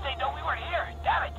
course they know we were here. Damn it!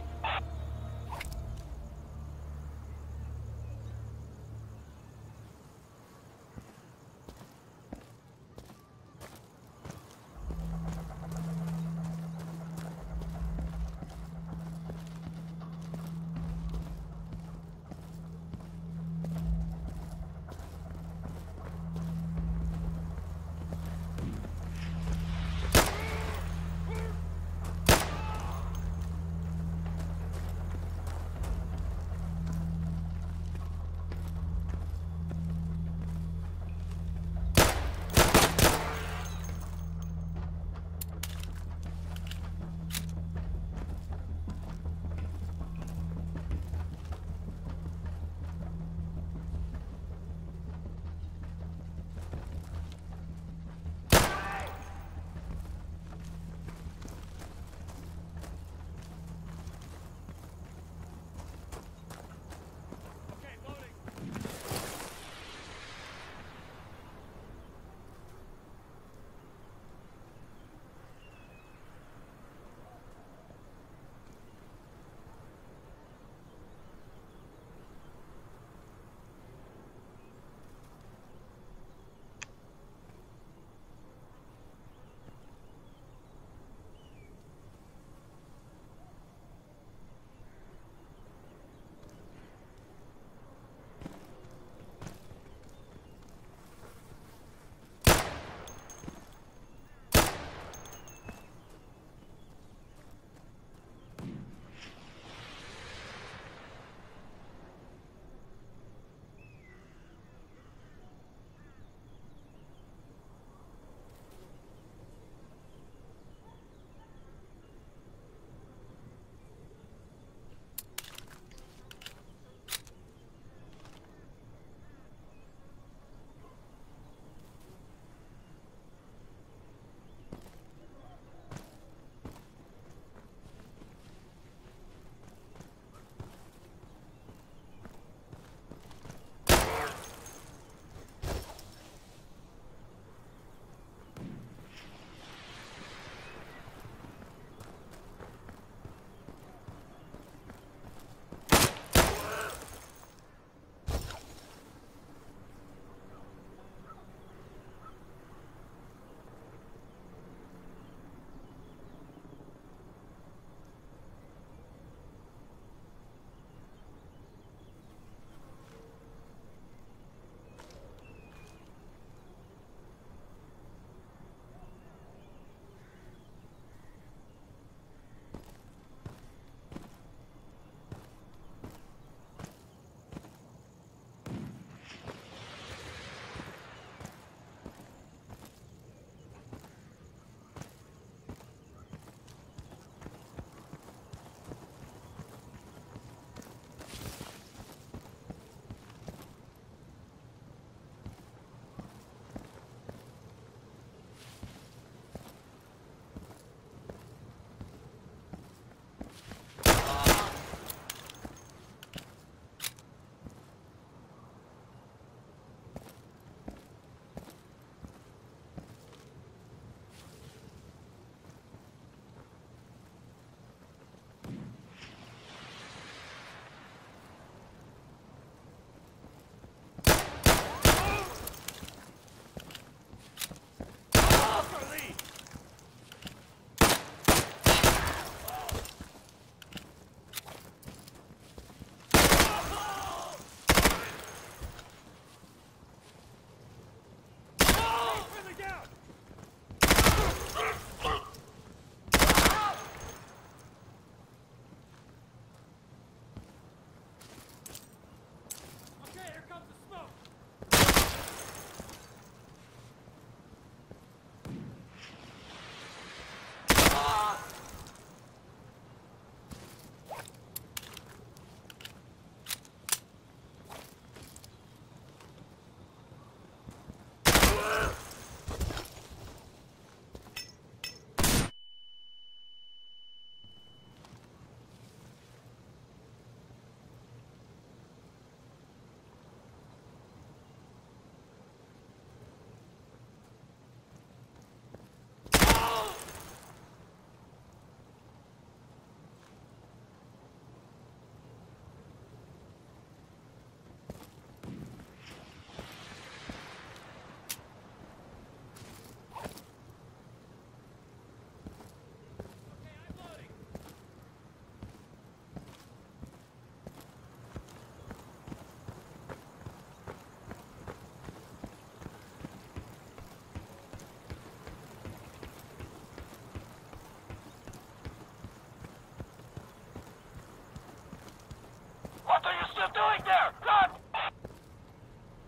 you doing there? Run!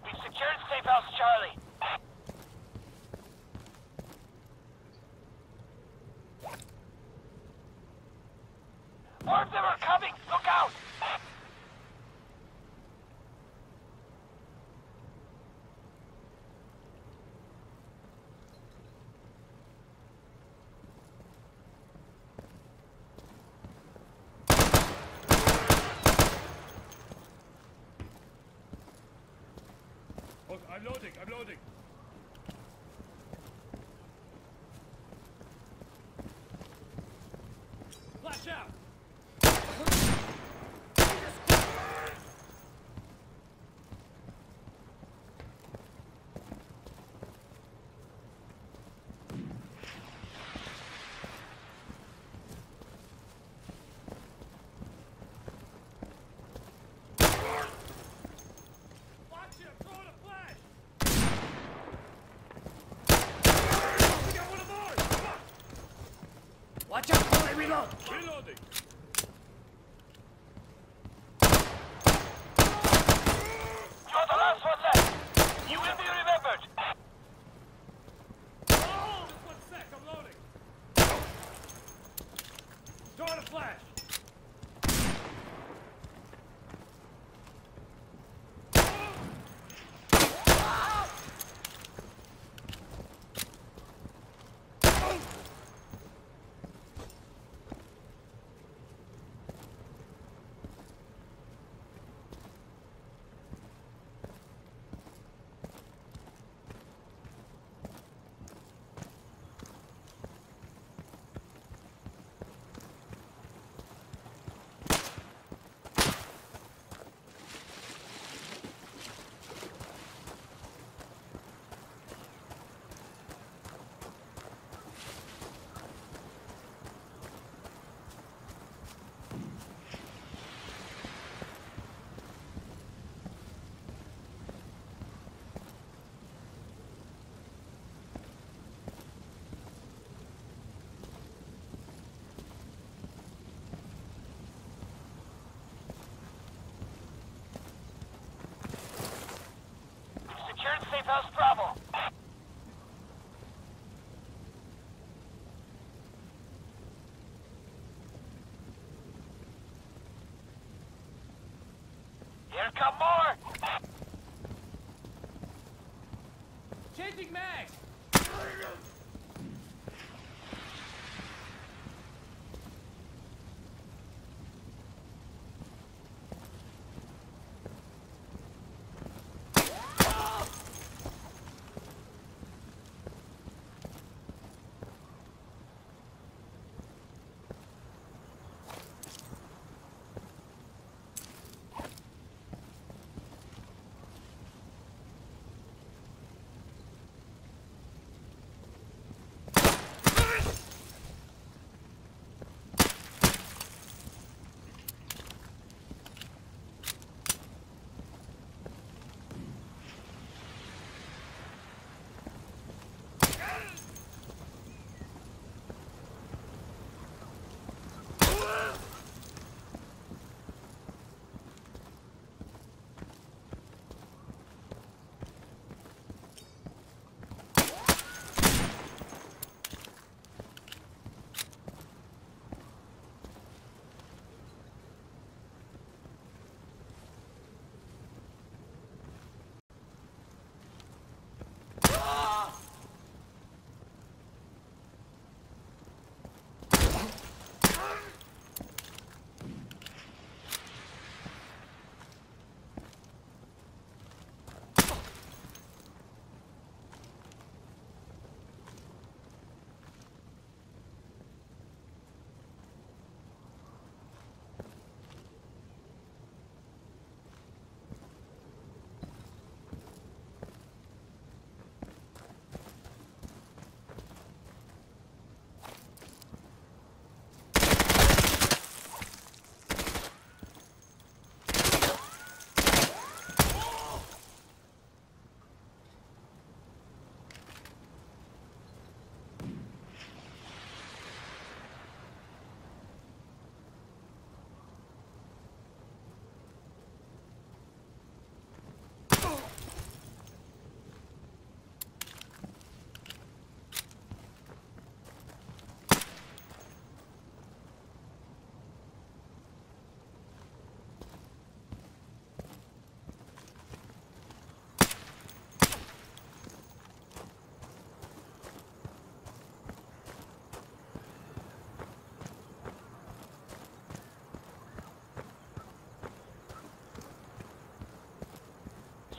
We've secured Safe House Charlie. More of them are coming! Look out! I'm loading, Flash out! Watch out for it, reload! Reloading! You are the last one left! You will be remembered! Hold just one sec, I'm loading! Throwing a flash! Safe House Bravo. Here come more. Changing mag.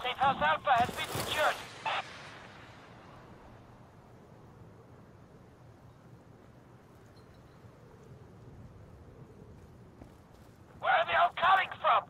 Safe House Alpha has been secured. Where are they all coming from?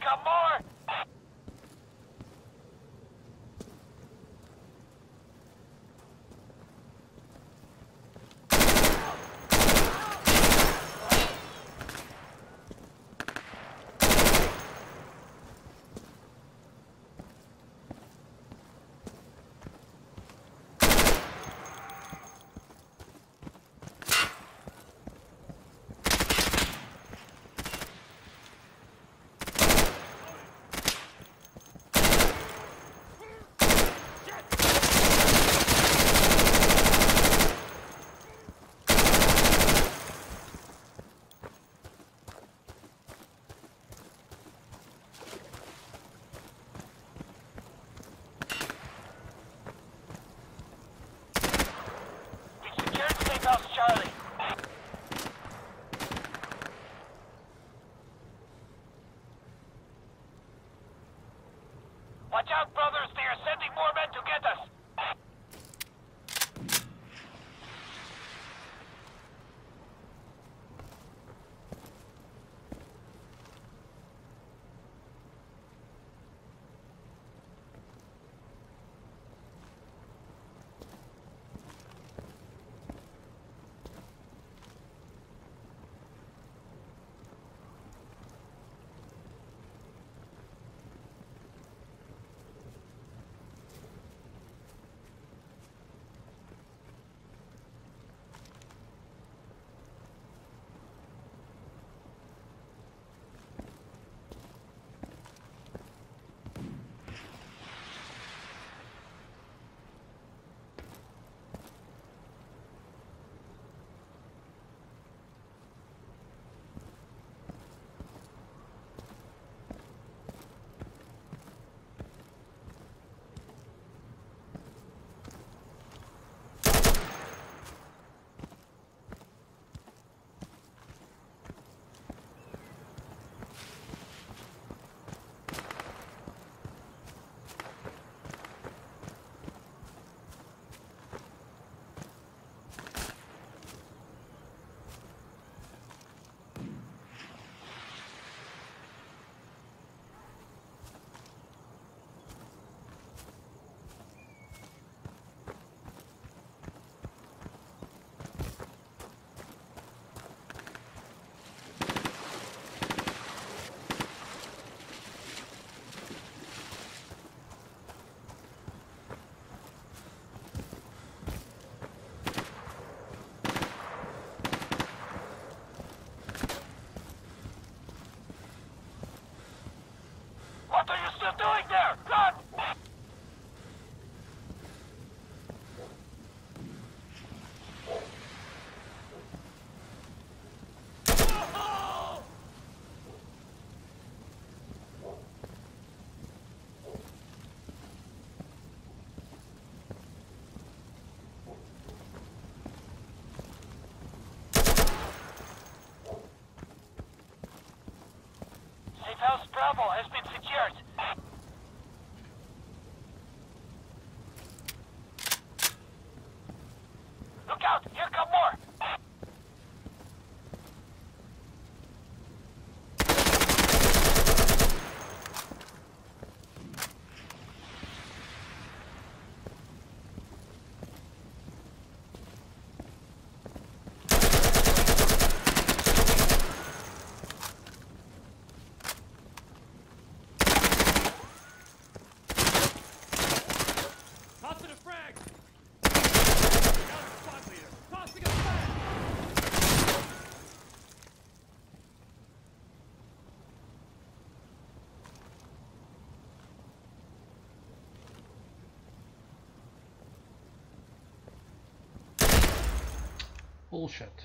Come on! Charlie. Watch out, brothers. They are sending more men to get us. Bravo has been secured. Look out! Here come more! Bullshit.